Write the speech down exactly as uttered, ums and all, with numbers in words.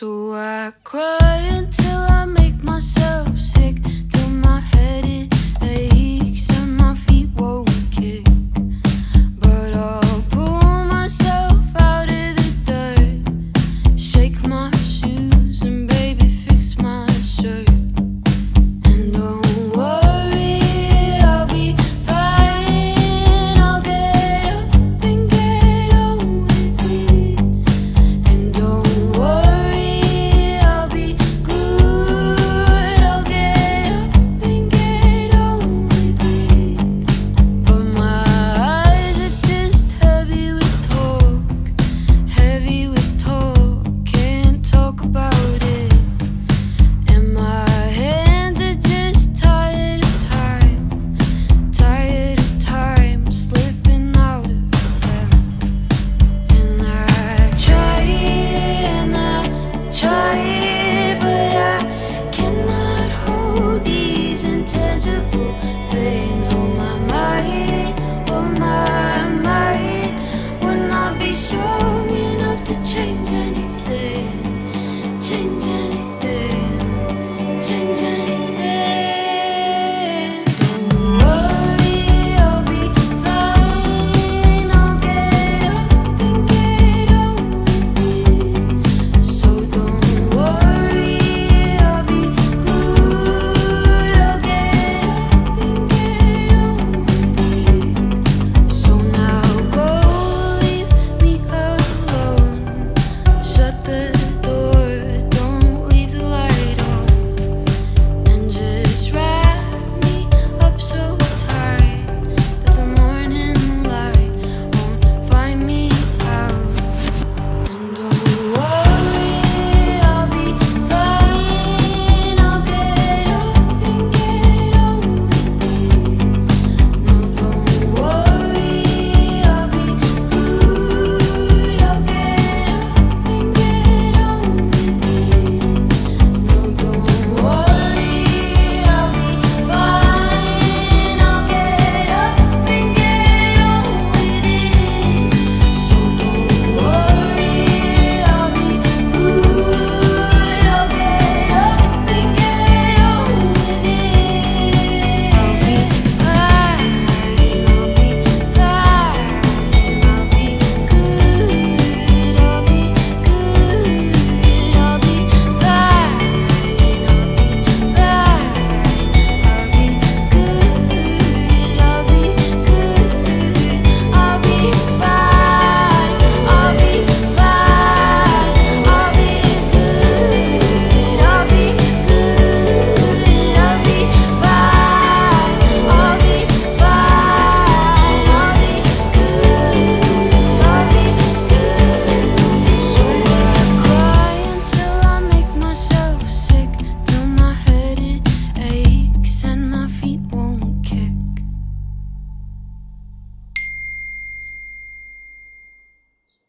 So I cry until I make myself sick, till my head is